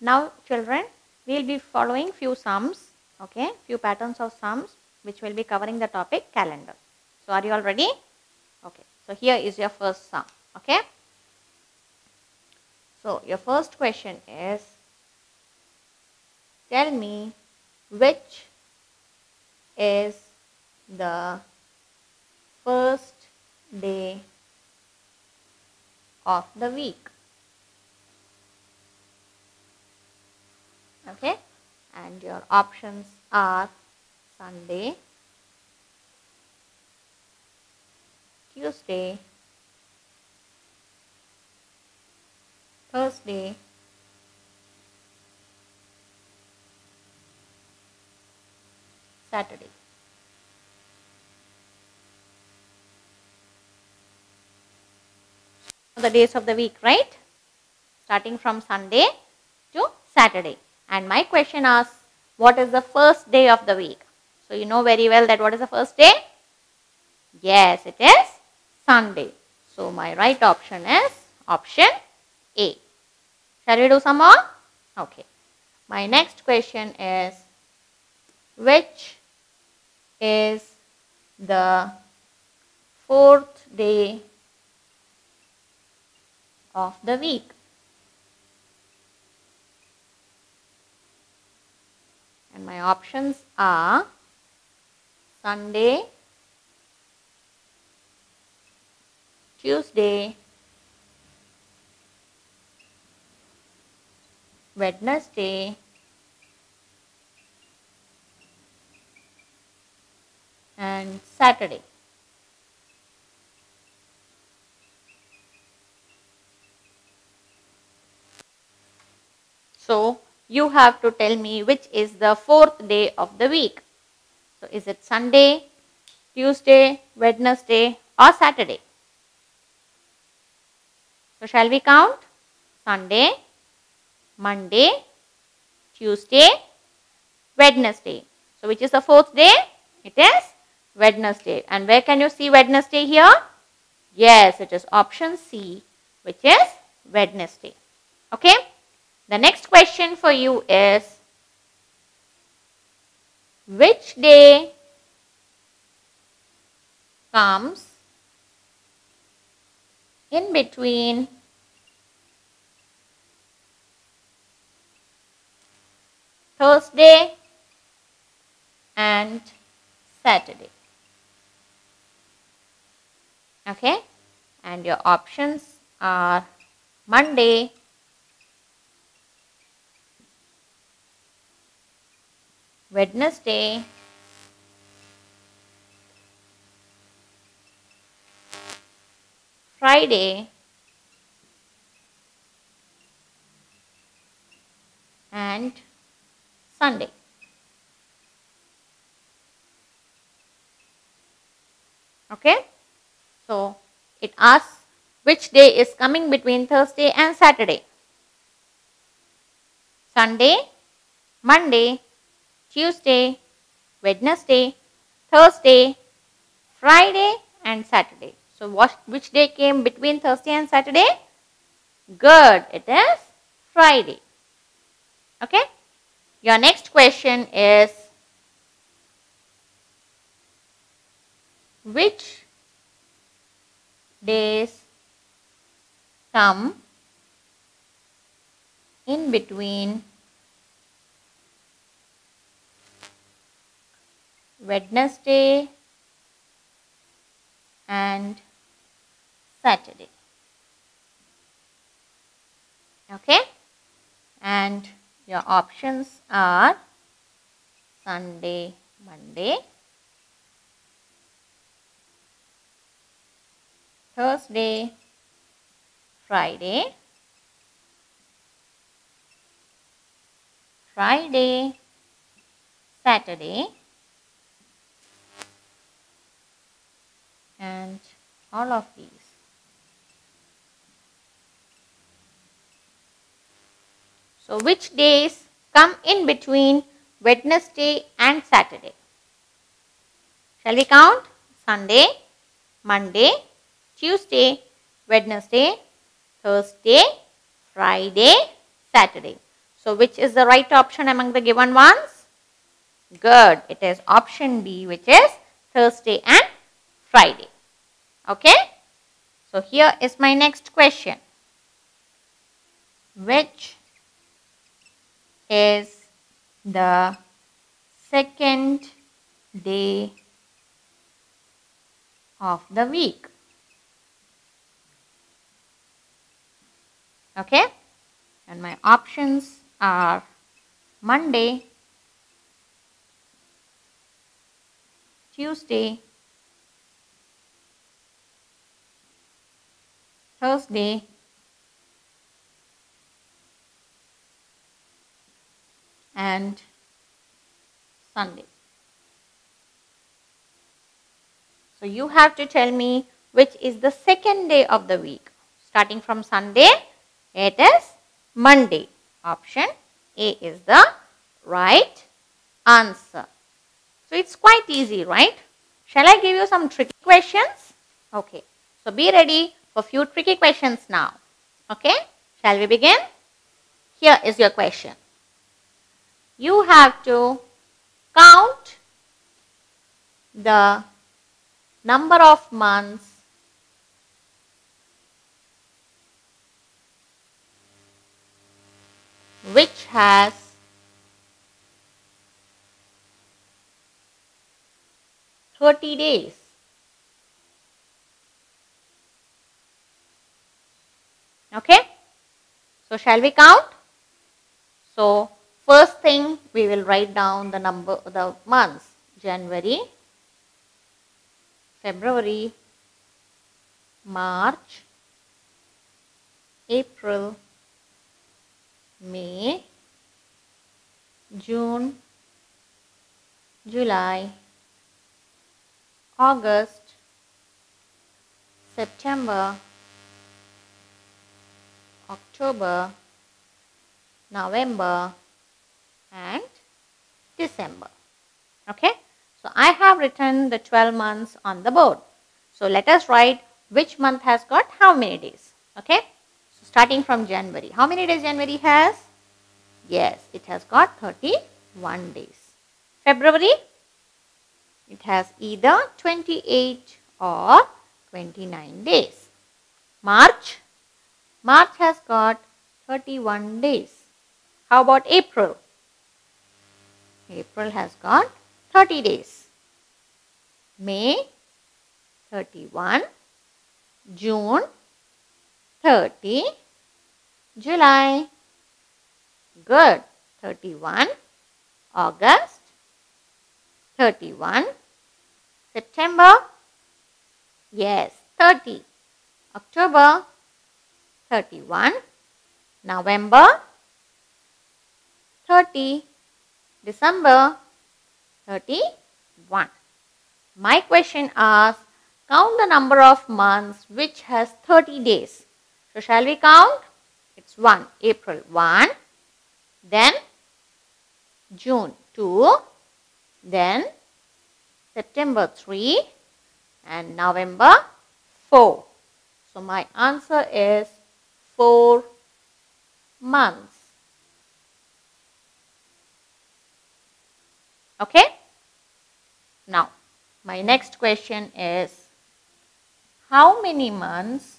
Now children, we will be following few sums, okay, few patterns of sums which will be covering the topic calendar. So are you all ready? Okay, so here is your first sum, okay. So your first question is, tell me which is the first day of the week. Okay, and your options are Sunday, Tuesday, Thursday, Saturday. The days of the week, right? Starting from Sunday to Saturday. And my question asks, what is the first day of the week? So you know very well that what is the first day? Yes, it is Sunday. So my right option is option A. Shall we do some more? Okay. My next question is, which is the fourth day of the week? And my options are Sunday, Tuesday, Wednesday, and Saturday. So you have to tell me which is the fourth day of the week. So is it Sunday, Tuesday, Wednesday, or Saturday? So shall we count? Sunday, Monday, Tuesday, Wednesday. So which is the fourth day? It is Wednesday. And where can you see Wednesday here? Yes, it is option C, which is Wednesday. Okay. The next question for you is, which day comes in between Thursday and Saturday? Okay, and your options are Monday, Wednesday, Friday, and Sunday. Okay, so it asks which day is coming between Thursday and Saturday. Sunday, Monday, Tuesday, Wednesday, Thursday, Friday, and Saturday. So which day came between Thursday and Saturday? Good, it is Friday. Okay. Your next question is, which days come in between Wednesday and Saturday? Okay, and your options are Sunday, Monday, Thursday, Friday, Saturday, and all of these. So which days come in between Wednesday and Saturday? Shall we count? Sunday, Monday, Tuesday, Wednesday, Thursday, Friday, Saturday. So which is the right option among the given ones? Good. It is option B, which is Thursday and Friday. Okay. So here is my next question. Which is the second day of the week? Okay, and my options are Monday, Tuesday, Thursday, and Sunday. So you have to tell me which is the second day of the week. Starting from Sunday, it is Monday. Option A is the right answer. So it's quite easy, right? Shall I give you some tricky questions? Okay. So be ready for few tricky questions now. Okay. Shall we begin? Here is your question. You have to count the number of months which has 30 days. Okay? So, shall we count? So, first thing, we will write down the number, the months. January, February, March, April, May, June, July, August, September, October, November, and December. Okay, so I have written the 12 months on the board. So let us write which month has got how many days. Okay. Starting from January. How many days January has? Yes, it has got 31 days. February, it has either 28 or 29 days. March has got 31 days. How about April? April has got 30 days. May, 31. June, 30. July, good, 31. August, 31. September, yes, 30. October, 31. November, 30. December, 31. My question asks, count the number of months which has 30 days. So shall we count? It's 1. April 1, then June 2, then September 3, and November 4. So my answer is 4 months. Okay? Now, my next question is, how many months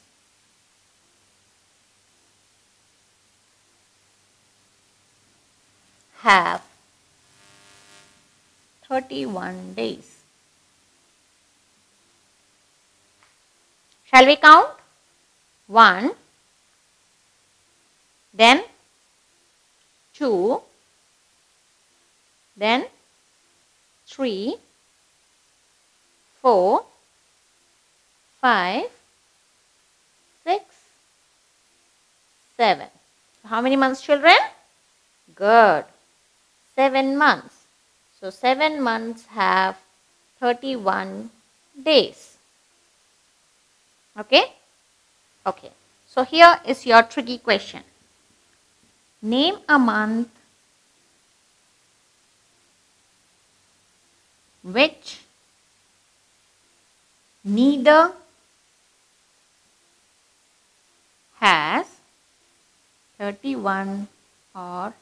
have 31 days? Shall we count? 1, then 2, then 3, 4, 5, 6, 7. How many months, children? Good. 7 months. So, 7 months have 31 days. Okay? Okay. So, here is your tricky question. Name a month which neither has 31 or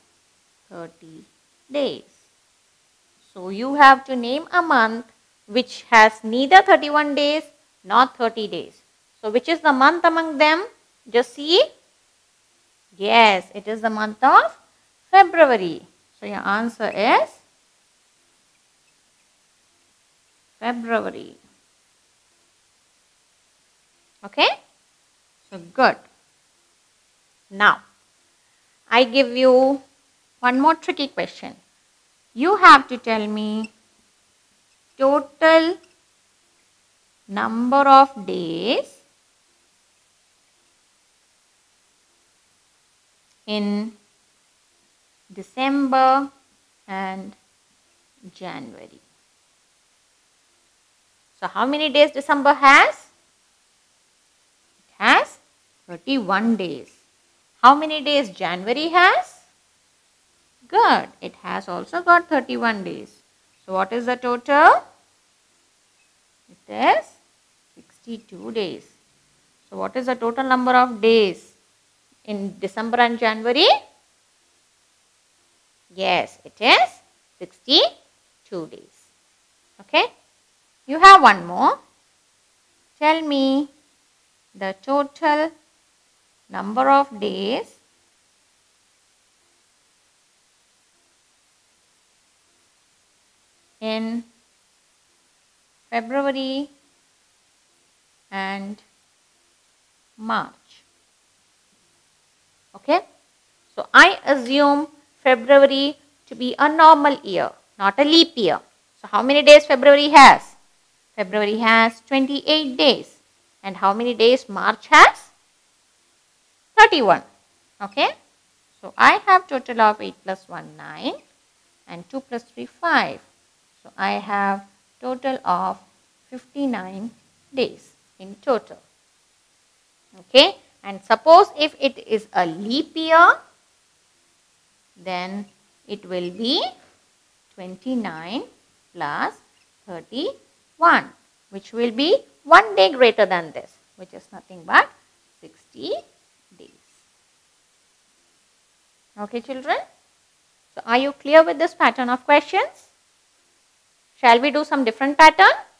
30 days. So you have to name a month which has neither 31 days nor 30 days. So which is the month among them? Just see. Yes, it is the month of February. So your answer is February. Okay? So good. Now, I give you one more tricky question. You have to tell me total number of days in December and January. So how many days December has? It has 31 days. How many days January has? Good. It has also got 31 days. So what is the total? It is 62 days. So what is the total number of days in December and January? Yes, it is 62 days. Okay. You have one more. Tell me the total number of days in February and March. Okay. So I assume February to be a normal year, not a leap year. So how many days February has? February has 28 days. And how many days March has? 31. Okay. So I have total of 8 plus 1, 9. And 2 plus 3, 5. So I have total of 59 days in total. Okay. And suppose if it is a leap year, then it will be 29 plus 31, which will be 1 day greater than this, which is nothing but 60 days. Okay, children? So, are you clear with this pattern of questions? Shall we do some different pattern?